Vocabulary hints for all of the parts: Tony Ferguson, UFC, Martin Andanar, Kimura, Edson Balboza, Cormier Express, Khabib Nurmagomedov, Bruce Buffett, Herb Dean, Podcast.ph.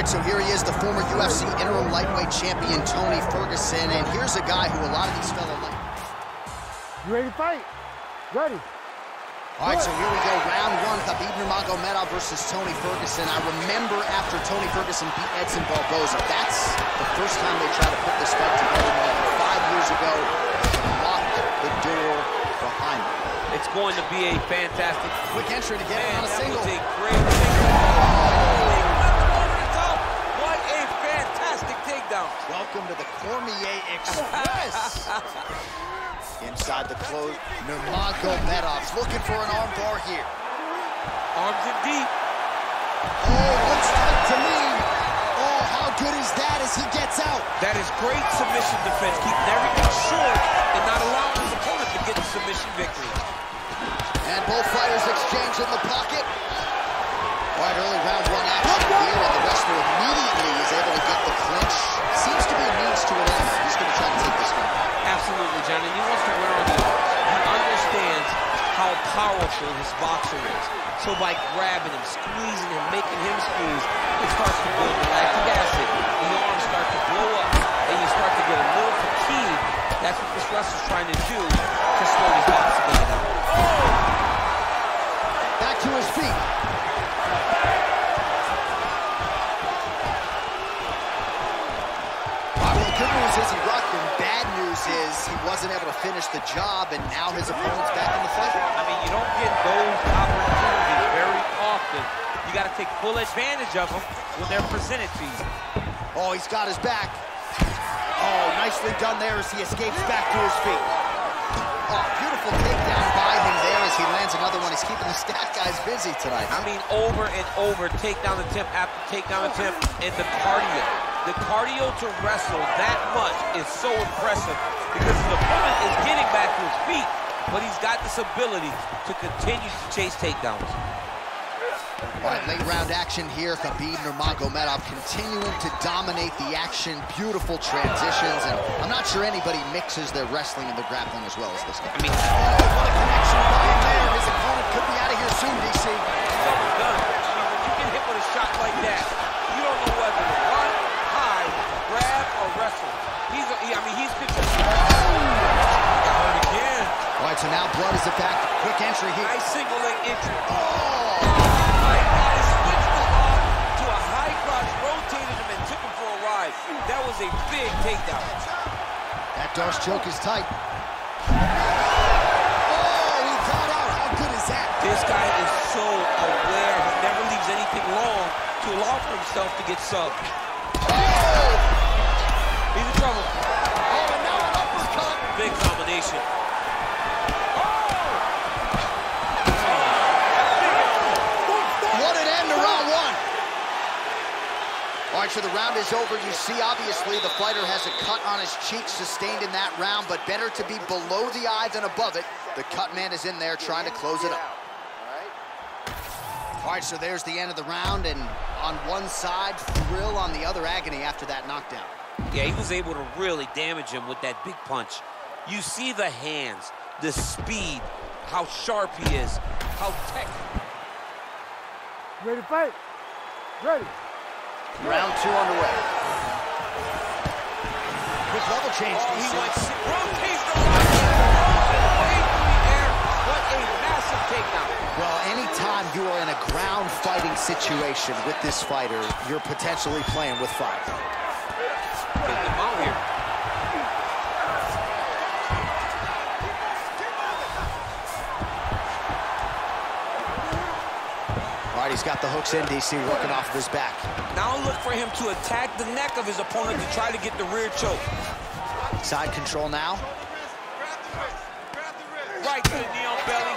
right, so here he is, the former UFC interim lightweight champion, Tony Ferguson. And here's a guy who a lot of these fellow like. You ready to fight? Ready. All right, so here we go, round one, Khabib Nurmagomedov versus Tony Ferguson. I remember after Tony Ferguson beat Edson Balboza, that's the first time they tried to put this fight together. 5 years ago, they locked the door behind them. It's going to be a fantastic quick entry to get on a single. That was a great takedown. What a fantastic takedown. Welcome to the Cormier Express. Inside the close, Nurmagomedov's looking for an arm bar here. Arms in deep. Oh, looks tight to me. Oh, how good is that as he gets out? That is great submission defense, keeping everything short and not allowing his opponent to get the submission victory. And both fighters exchange in the pocket. All right, early round one action here, and the wrestler immediately is able to get the clinch. Seems to be a means to an end. He's going to try to take this one. Absolutely, John, and he wants to wear on the arms. He understands how powerful his boxer is. So by grabbing him, squeezing him, making him squeeze, it starts to build lactic acid. The arms start to blow up, and you start to get a little fatigued. That's what this wrestler's trying to do to slow his boxing down. Oh! Back to his feet. Good news is he rocked him. Bad news is he wasn't able to finish the job, and now his opponent's back in the fight. I mean, you don't get those opportunities very often. You got to take full advantage of them when they're presented to you. Oh, he's got his back. Oh, nicely done there as he escapes back to his feet. Oh, beautiful takedown by him there as he lands another one. He's keeping the stat guys busy tonight. I mean, over and over, takedown attempt after takedown attempt, and the cardio. The cardio to wrestle that much is so impressive because his opponent is getting back to his feet, but he's got this ability to continue to chase takedowns. All right, late round action here. Khabib Nurmagomedov continuing to dominate the action. Beautiful transitions, and I'm not sure anybody mixes their wrestling and their grappling as well as this guy. I mean, what a connection by him there. His opponent could be out of here soon, DC. Double done. I mean, when you get hit with a shot like that, you don't know whether to run, grab or wrestle. He's controlling. Hurt again. All right, so now blood is a fact. Quick entry here. Nice single leg entry. Oh! My God, he switched the arm to a high crotch, rotated him, and took him for a ride. That was a big takedown. That Darce choke is tight. Oh, he got out. How good is that? This guy is so aware. He never leaves anything long to allow for himself to get subbed. He's in trouble. Oh, and now an uppercut. Big combination. Oh! What an end to round one. All right, so the round is over. You see, obviously, the fighter has a cut on his cheek sustained in that round, but better to be below the eye than above it. The cut man is in there trying to close it up. All right, so there's the end of the round, and on one side, thrill, on the other, agony after that knockdown. Yeah, he was able to really damage him with that big punch. You see the hands, the speed, how sharp he is, how technical. Ready to fight? Ready. Round two underway. Quick level change. Oh, he went rotates the line. What a massive takedown. Well, anytime you are in a ground fighting situation with this fighter, you're potentially playing with fire. Here. All right, he's got the hooks in, DC, working off of his back. Now look for him to attack the neck of his opponent to try to get the rear choke. Side control now. Right to the knee on belly.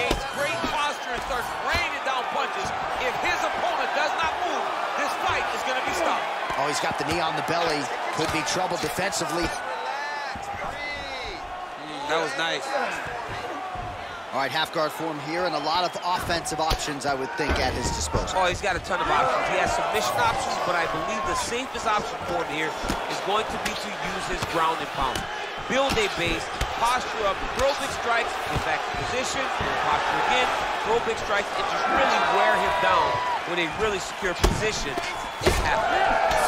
Gains great posture and starts raining down punches. If his opponent does not move, this fight is going to be stopped. Oh, he's got the knee on the belly. Could be trouble defensively. That was nice. All right, half guard form here, and a lot of offensive options, I would think, at his disposal. Oh, he's got a ton of options. He has submission options, but I believe the safest option for him here is going to be to use his ground and pound. Build a base, posture up, throw big strikes, get back to position, posture again, throw big strikes, and just really wear him down with a really secure position. It's happening.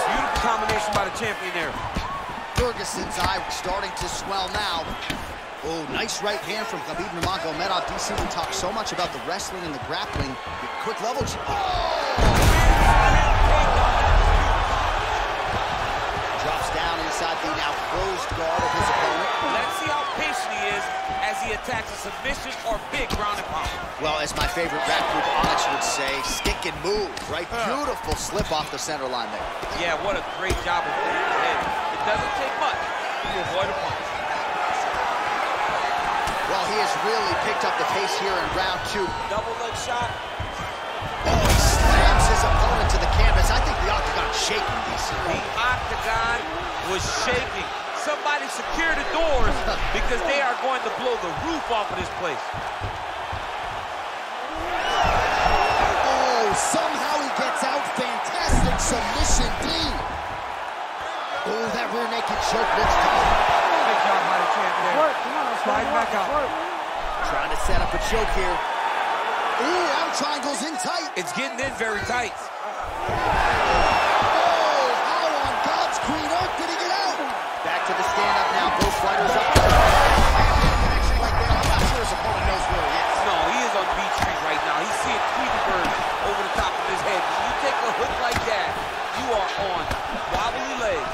Beautiful combination by the champion there. Ferguson's eye starting to swell now. Oh, nice right hand from Khabib Nurmagomedov. DC can talk so much about the wrestling and the grappling. With quick levels. Oh! Drops down inside the now closed guard of his opponent. Let's see how patient he is as he attacks a submission or big ground and pound. Well, as my favorite rap group Onyx would say, stick and move, right? Beautiful slip off the center line there. Yeah, what a great job of that. And it doesn't take much to avoid a punch. Well, he has really picked up the pace here in round two. Double leg shot. Oh, he slams his opponent to the canvas. I think the octagon is shaking, DC. The octagon was shaking. Somebody secure the doors because they are going to blow the roof off of this place. Oh, somehow he gets out. Fantastic submission, Dean. Oh, that rear naked choke looks tough. Slide back out. Trying to set up a choke here. Ooh, out triangle's in tight. It's getting in very tight. Oh, how on God's green earth did he get out? Back to the stand-up now. Both fighters up. I'm not sure his opponent knows where he is. No, he is on Beach Street right now. He's seeing Tweety Bird over the top of his head. When you take a hook like that, you are on wobbly legs.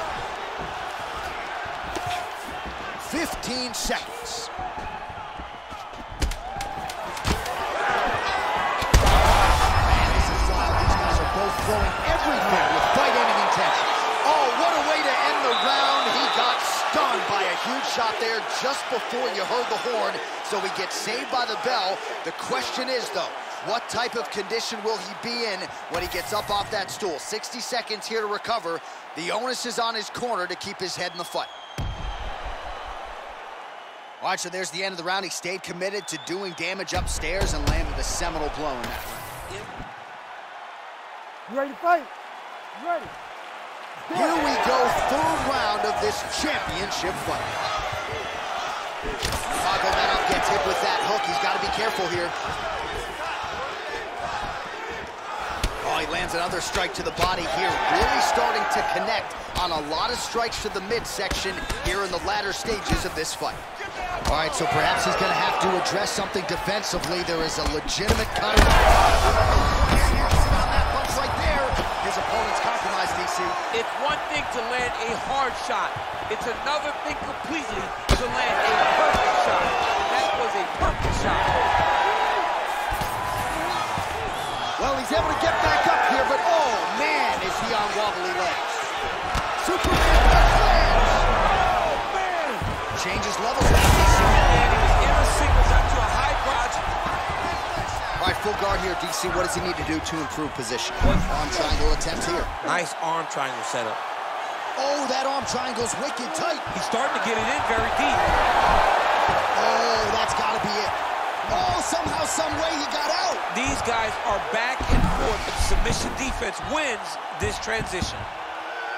15 seconds. Man, this is wild. These guys are both throwing everything with fight-ending intention. Oh, what a way to end the round. He got stunned by a huge shot there just before you heard the horn, so he gets saved by the bell. The question is, though, what type of condition will he be in when he gets up off that stool? 60 seconds here to recover. The onus is on his corner to keep his head in the fight. All right, so there's the end of the round. He stayed committed to doing damage upstairs and landed a seminal blow in that round. You ready to fight? You ready? Here we go, third round of this championship fight. Nurmagomedov gets hit with that hook. He's got to be careful here. Oh, he lands another strike to the body here. Really starting to connect on a lot of strikes to the midsection here in the latter stages of this fight. All right, so perhaps he's going to have to address something defensively. There is a legitimate cut. On that punch right there. His opponent's compromised, DC. It's one thing to land a hard shot. It's another thing completely to land a perfect shot. That was a perfect shot. Well, he's able to get back up here, but oh, man, is he on wobbly legs. Superman lands. Oh, man. Changes levels. All right, full guard here, DC. What does he need to do to improve position? Arm triangle attempt here. Nice arm triangle setup. Oh, that arm triangle's wicked tight. He's starting to get it in very deep. Oh, that's got to be it. Oh, somehow, some way he got out. These guys are back and forth. Submission defense wins this transition.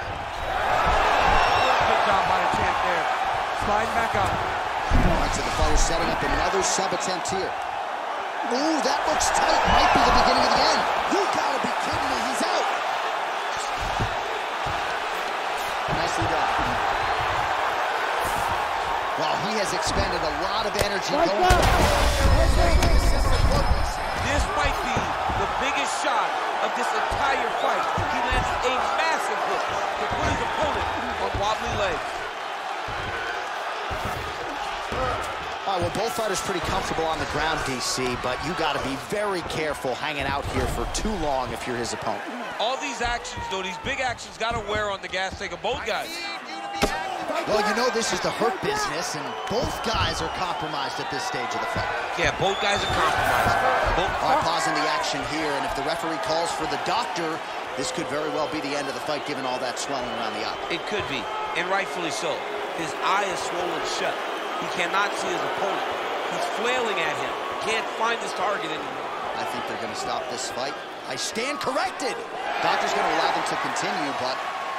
Good job by the champ there. Slide back up. All right, so the foe is setting up another sub attempt here. Ooh, that looks tight. Might be the beginning of the end. You gotta be kidding me. He's out. Nicely done. Well, he has expended a lot of energy. Right going this might be the biggest shot of this entire fight. He lands a massive hit to put his opponent on wobbly legs. All right, well, both fighters pretty comfortable on the ground, DC, but you got to be very careful hanging out here for too long if you're his opponent. All these actions, though, these big actions got to wear on the gas tank of both guys. Well, you know this is the hurt business, and both guys are compromised at this stage of the fight. Yeah, both guys are compromised. All right, pausing the action here, and if the referee calls for the doctor, this could very well be the end of the fight, given all that swelling around the eye. It could be, and rightfully so. His eye is swollen shut. He cannot see his opponent. He's flailing at him. Can't find his target anymore. I think they're going to stop this fight. I stand corrected. Doctor's going to allow them to continue, but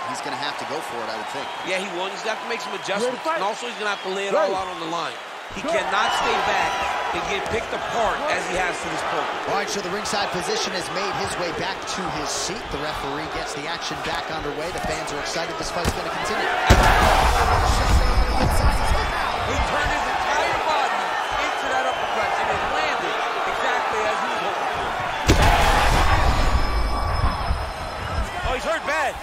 he's going to have to go for it, I would think. Yeah, he will. He's going to have to make some adjustments. And also, he's going to have to lay it all out on the line. He cannot stay back and get picked apart as he has to this point. All right, so the ringside position has made his way back to his seat. The referee gets the action back underway. The fans are excited. This fight's going to continue. He turned his entire body into that uppercut, and it landed exactly as he was hoping for. Oh, he's hurt bad.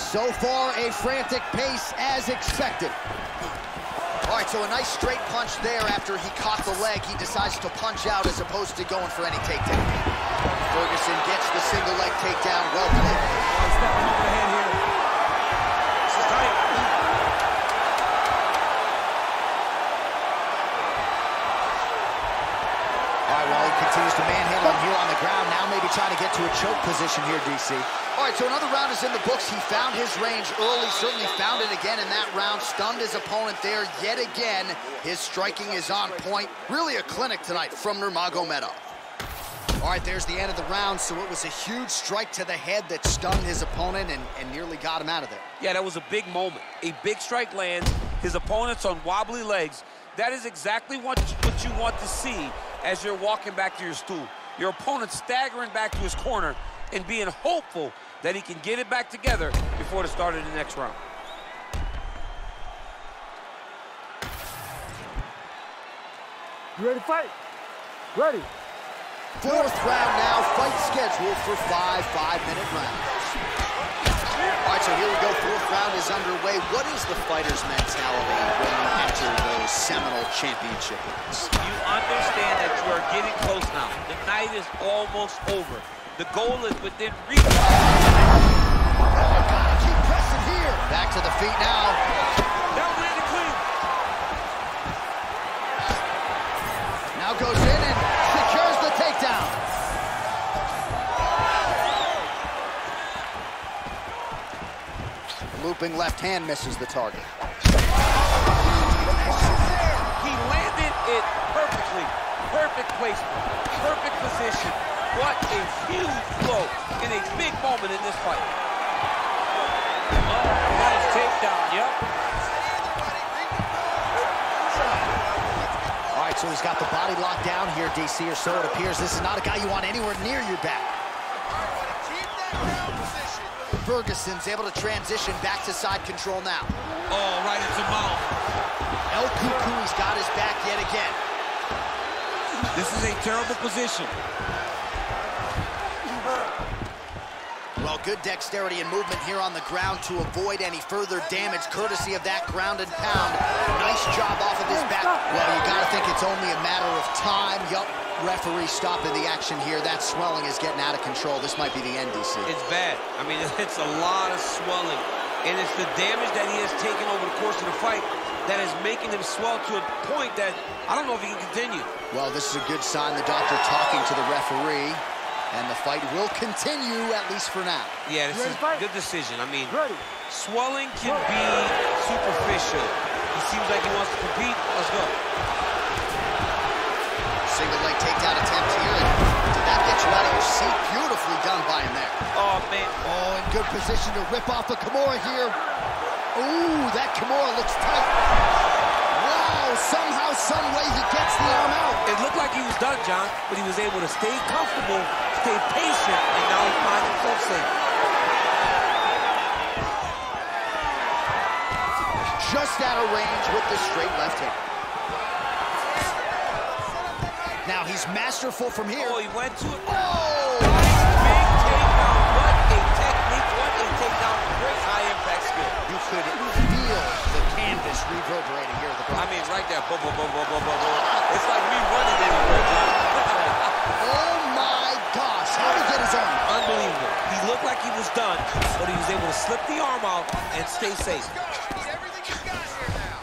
So far, a frantic pace as expected. All right, so a nice straight punch there. After he caught the leg, he decides to punch out as opposed to going for any takedown. Ferguson gets the single leg takedown. Well played. He's stepping off the hand here. This is tight. All right, well, he continues to manhandle him here on the ground. Now maybe trying to get to a choke position here, DC. All right, so another round is in the books. He found his range early, certainly found it again in that round. Stunned his opponent there yet again. His striking is on point. Really a clinic tonight from Nurmagomedov. All right, there's the end of the round. So it was a huge strike to the head that stunned his opponent and nearly got him out of there. Yeah, that was a big moment. A big strike lands. His opponent's on wobbly legs. That is exactly what you want to see as you're walking back to your stool. Your opponent staggering back to his corner and being hopeful that he can get it back together before the start of the next round. You ready to fight? Ready. Fourth round now, fight scheduled for five 5-minute rounds. All right, so here we go, fourth round is underway. What is the fighter's mentality when you enter those seminal championship games? You understand that you are getting close now. The night is almost over. The goal is within reach. Oh, gotta keep pressing here. Back to the feet now. Now landed clean. Now goes in and secures the takedown. Looping left hand misses the target. He landed it perfectly. Perfect placement. Perfect position. What a huge blow in a big moment in this fight. Nice takedown, yep. All right, so he's got the body locked down here, DC, or so it appears. This is not a guy you want anywhere near your back. Ferguson's able to transition back to side control now. Oh, right into mouth. El Cucu's got his back yet again. This is a terrible position. Well, good dexterity and movement here on the ground to avoid any further damage, courtesy of that ground and pound. Nice job off of his back. Well, you gotta think it's only a matter of time. Yup, referee stopping the action here. That swelling is getting out of control. This might be the end, DC. It's bad. I mean, it's a lot of swelling. And it's the damage that he has taken over the course of the fight that is making him swell to a point that I don't know if he can continue. Well, this is a good sign. The doctor talking to the referee. And the fight will continue, at least for now. Yeah, this is a good decision. I mean, swelling can be superficial. He seems like he wants to compete. Let's go. Single leg takedown attempt here. Did that get you out of your seat? Beautifully done by him there. Oh, man. Oh, in good position to rip off a Kimura here. Ooh, that Kimura looks tight. Wow, somehow, some way he gets the arm out. It looked like he was done, John, but he was able to stay comfortable, stay patient, and now he finds himself safe. Just out of range with the straight left hand. Now he's masterful from here. Oh, he went to it. Oh! Nice big takedown. What a technique. What a takedown. Great high-impact skill. You could feel the canvas reverberating here. I mean, right there. Boom, boom, boom, boom, boom, boom, boom. It's like me running in the Oh, my gosh, how did he get his arm? Unbelievable. He looked like he was done, but he was able to slip the arm out and stay safe. Everything he's got here now.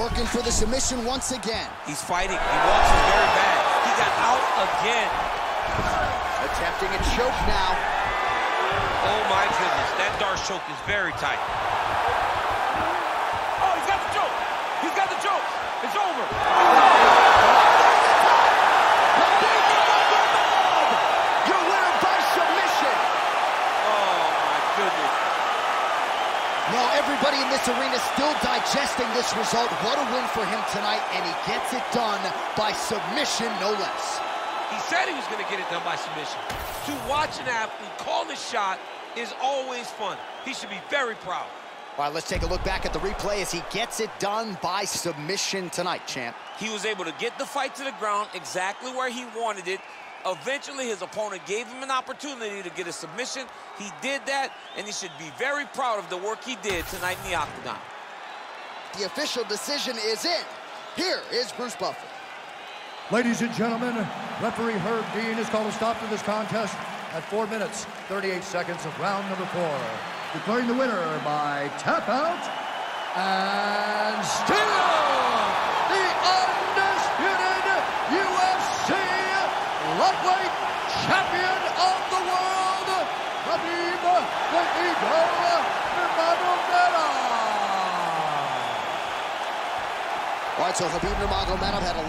Working for the submission once again. He's fighting. He walks very bad. He got out again. Attempting a choke now. Oh, my goodness. That dark choke is very tight. Oh, he's got the choke. He's got the choke. It's over. Your winner by submission. Oh, my goodness. Now, everybody in this this arena still digesting this result. What a win for him tonight, and he gets it done by submission, no less. He said he was going to get it done by submission. To watch an athlete call the shot is always fun. He should be very proud. All right, let's take a look back at the replay as he gets it done by submission tonight, champ. He was able to get the fight to the ground exactly where he wanted it. Eventually, his opponent gave him an opportunity to get a submission. He did that, and he should be very proud of the work he did tonight in the octagon. The official decision is in. Here is Bruce Buffett. Ladies and gentlemen, referee Herb Dean has called a stop to this contest at 4 minutes, 38 seconds of round number 4. Declaring the winner by tap out and still the undisputed UFC lightweight champion of the world, Khabib "The Eagle" Nurmagomedov. All right, so Khabib Nurmagomedov had a lot